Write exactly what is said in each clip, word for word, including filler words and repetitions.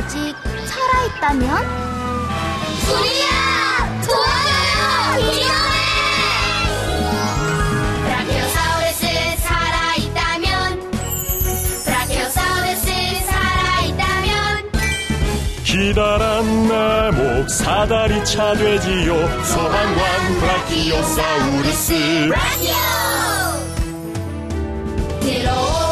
아직 살아있다면? 우리야! 도와줘요! 디노맨! 브라키오사우루스 살아있다면? 브라키오사우루스 살아있다면? 기다란 나목 사다리차 되지요. 소방관 브라키오사우루스 브라키오! 트로오돈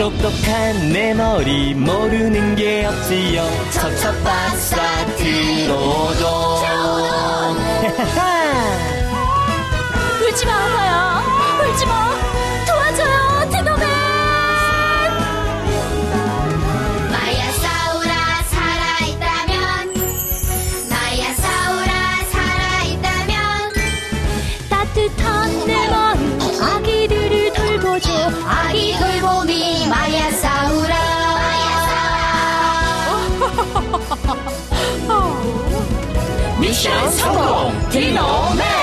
똑똑한 내 머리 모르는 게 없지요. 첩첩박사 트로오돈. 울지 마 아파요. 울지 마. 도와줘요 디노맨. 마이아사우라 살아있다면. 마이아사우라 살아있다면. 따뜻한 내 머리 아기들을 돌보죠. 아기 돌보미. 마이아사우라. 마이아사우라. 미션 성공 디노맨.